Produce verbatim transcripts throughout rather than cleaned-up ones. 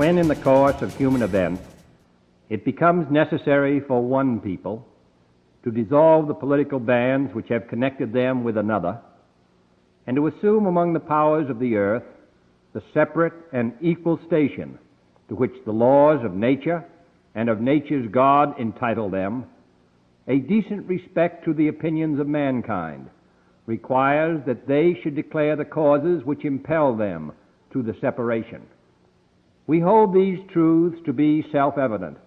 when in the course of human events it becomes necessary for one people to dissolve the political bands which have connected them with another, and to assume among the powers of the earth the separate and equal station to which the laws of nature and of nature's God entitle them, a decent respect to the opinions of mankind requires that they should declare the causes which impel them to the separation. We hold these truths to be self-evident,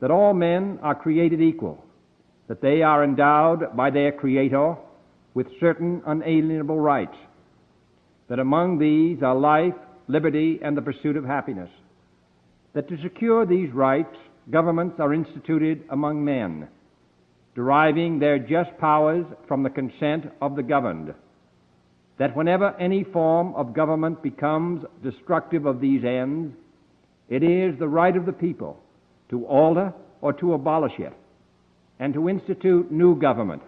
that all men are created equal, that they are endowed by their Creator with certain unalienable rights, that among these are life, liberty, and the pursuit of happiness, that to secure these rights, governments are instituted among men, deriving their just powers from the consent of the governed, that whenever any form of government becomes destructive of these ends, it is the right of the people to alter or to abolish it, and to institute new government,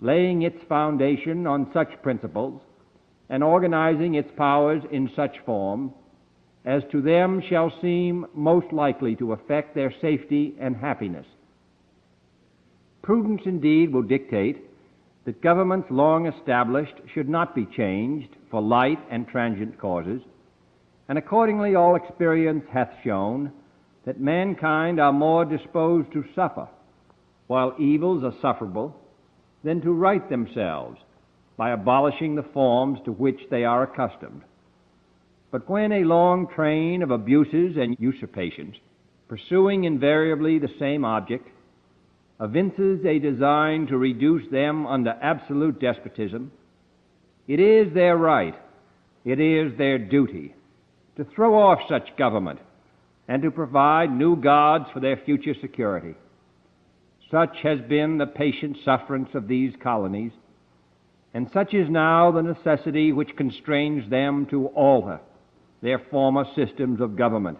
laying its foundation on such principles and organizing its powers in such form as to them shall seem most likely to affect their safety and happiness. Prudence indeed will dictate that governments long established should not be changed for light and transient causes, and accordingly all experience hath shown that mankind are more disposed to suffer, while evils are sufferable, than to right themselves by abolishing the forms to which they are accustomed. But when a long train of abuses and usurpations, pursuing invariably the same object, evinces a design to reduce them under absolute despotism, it is their right, it is their duty, to throw off such government and to provide new guards for their future security. Such has been the patient sufferance of these colonies, and such is now the necessity which constrains them to alter their former systems of government.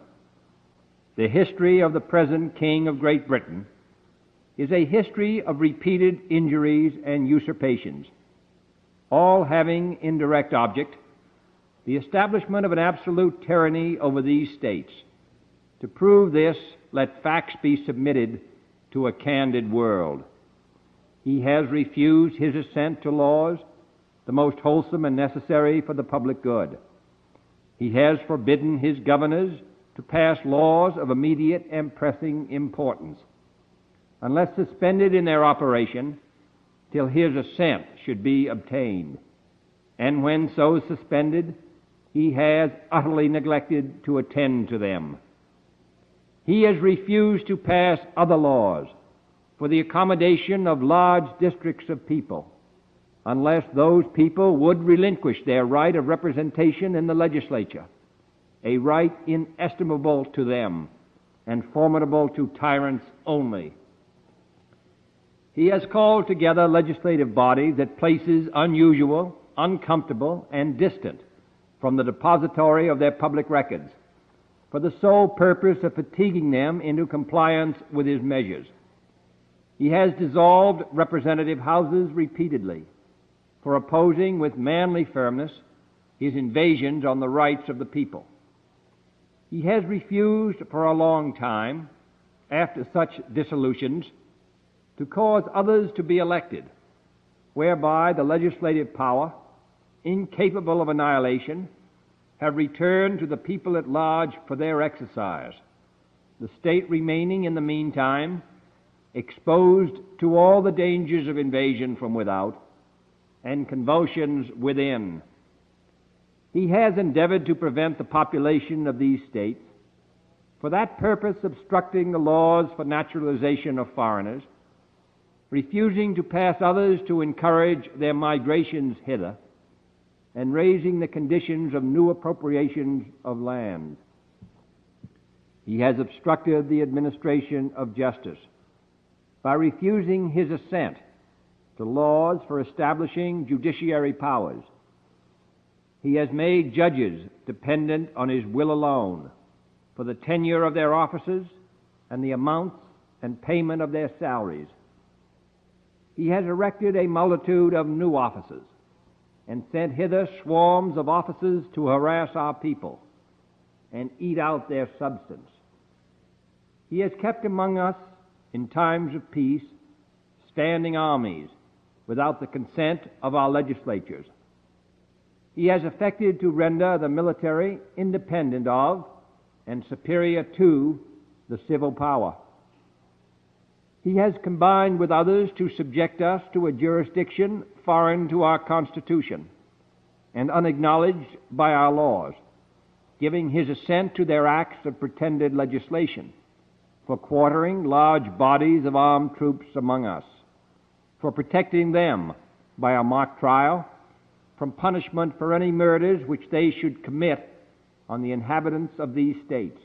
The history of the present King of Great Britain is a history of repeated injuries and usurpations, all having in direct object the establishment of an absolute tyranny over these states. To prove this, let facts be submitted to a candid world. He has refused his assent to laws, the most wholesome and necessary for the public good. He has forbidden his governors to pass laws of immediate and pressing importance, unless suspended in their operation till his assent should be obtained. And when so suspended, he has utterly neglected to attend to them. He has refused to pass other laws for the accommodation of large districts of people, unless those people would relinquish their right of representation in the legislature, a right inestimable to them and formidable to tyrants only. He has called together legislative bodies at places unusual, uncomfortable, and distant from the depository of their public records, for the sole purpose of fatiguing them into compliance with his measures. He has dissolved representative houses repeatedly for opposing with manly firmness his invasions on the rights of the people. He has refused for a long time, after such dissolutions, to cause others to be elected, whereby the legislative power, incapable of annihilation, have returned to the people at large for their exercise, the state remaining in the meantime exposed to all the dangers of invasion from without and convulsions within. He has endeavored to prevent the population of these states, for that purpose obstructing the laws for naturalization of foreigners, refusing to pass others to encourage their migrations hither, and raising the conditions of new appropriations of land. He has obstructed the administration of justice by refusing his assent to laws for establishing judiciary powers. He has made judges dependent on his will alone for the tenure of their offices and the amounts and payment of their salaries. He has erected a multitude of new offices and sent hither swarms of officers to harass our people, and eat out their substance. He has kept among us in times of peace standing armies without the consent of our legislatures. He has affected to render the military independent of and superior to the civil power. He has combined with others to subject us to a jurisdiction foreign to our Constitution and unacknowledged by our laws, giving his assent to their acts of pretended legislation, for quartering large bodies of armed troops among us, for protecting them by a mock trial from punishment for any murders which they should commit on the inhabitants of these states,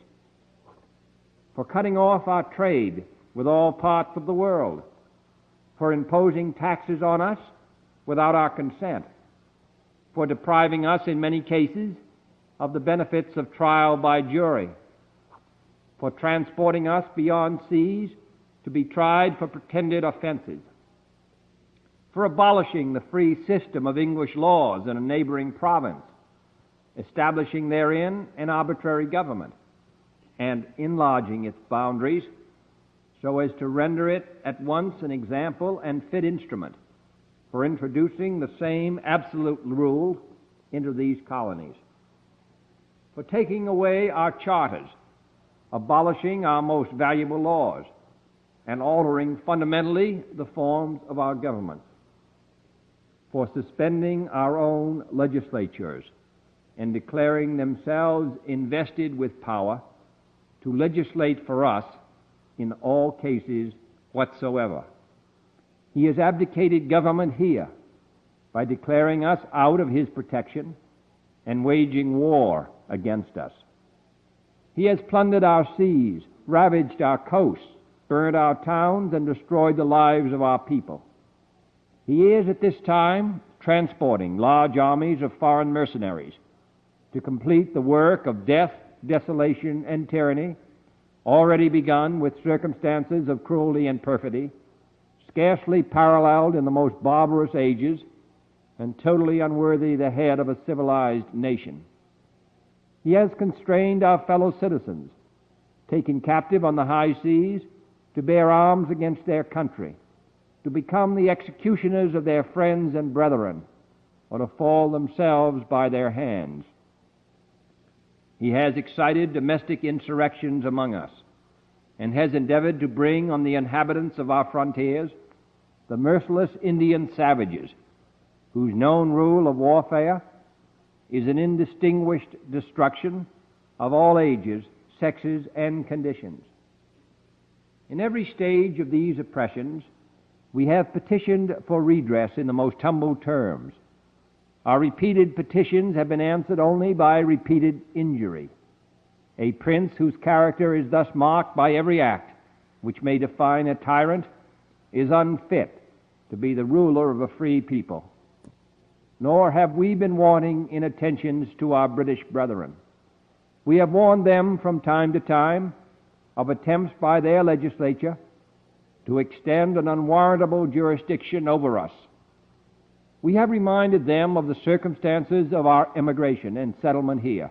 for cutting off our trade with all parts of the world, for imposing taxes on us without our consent, for depriving us in many cases of the benefits of trial by jury, for transporting us beyond seas to be tried for pretended offenses, for abolishing the free system of English laws in a neighboring province, establishing therein an arbitrary government, and enlarging its boundaries so as to render it at once an example and fit instrument for introducing the same absolute rule into these colonies, for taking away our charters, abolishing our most valuable laws, and altering fundamentally the forms of our government, for suspending our own legislatures and declaring themselves invested with power to legislate for us in all cases whatsoever. He has abdicated government here by declaring us out of his protection and waging war against us. He has plundered our seas, ravaged our coasts, burned our towns, and destroyed the lives of our people. He is at this time transporting large armies of foreign mercenaries to complete the work of death, desolation, and tyranny already begun with circumstances of cruelty and perfidy, scarcely paralleled in the most barbarous ages and totally unworthy the head of a civilized nation. He has constrained our fellow citizens, taken captive on the high seas, to bear arms against their country, to become the executioners of their friends and brethren, or to fall themselves by their hands. He has excited domestic insurrections among us, and has endeavored to bring on the inhabitants of our frontiers the merciless Indian savages, whose known rule of warfare is an indistinguished destruction of all ages, sexes, and conditions. In every stage of these oppressions, we have petitioned for redress in the most humble terms. Our repeated petitions have been answered only by repeated injury. A prince whose character is thus marked by every act which may define a tyrant is unfit to be the ruler of a free people. Nor have we been wanting in attentions to our British brethren. We have warned them from time to time of attempts by their legislature to extend an unwarrantable jurisdiction over us. We have reminded them of the circumstances of our emigration and settlement here.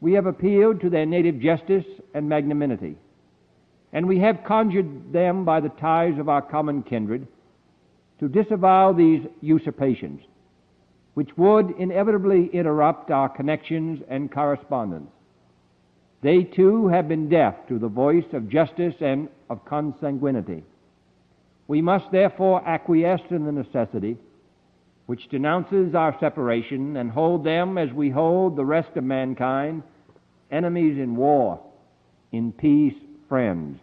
We have appealed to their native justice and magnanimity, and we have conjured them by the ties of our common kindred to disavow these usurpations, which would inevitably interrupt our connections and correspondence. They too have been deaf to the voice of justice and of consanguinity. We must therefore acquiesce in the necessity which denounces our separation, and hold them, as we hold the rest of mankind, enemies in war, in peace, friends.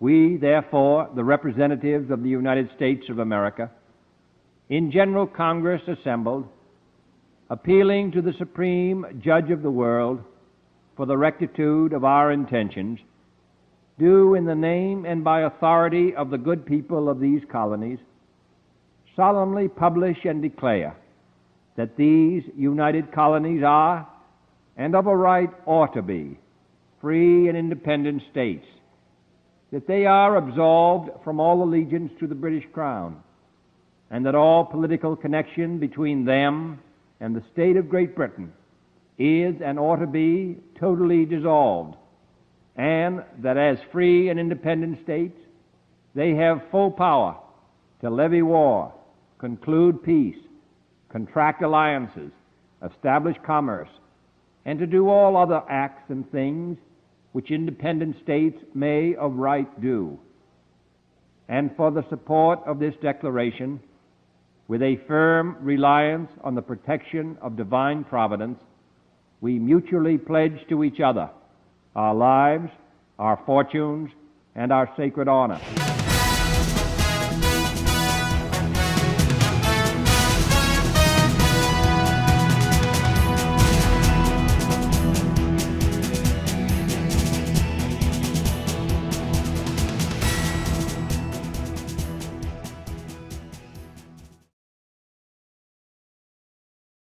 We, therefore, the representatives of the United States of America, in General Congress assembled, appealing to the Supreme Judge of the world for the rectitude of our intentions, do in the name and by authority of the good people of these colonies solemnly publish and declare that these united colonies are, and of a right ought to be, free and independent states, that they are absolved from all allegiance to the British Crown, and that all political connection between them and the state of Great Britain is and ought to be totally dissolved, and that as free and independent states, they have full power to levy war, conclude peace, contract alliances, establish commerce, and to do all other acts and things which independent states may of right do. And for the support of this declaration, with a firm reliance on the protection of divine providence, we mutually pledge to each other our lives, our fortunes, and our sacred honor.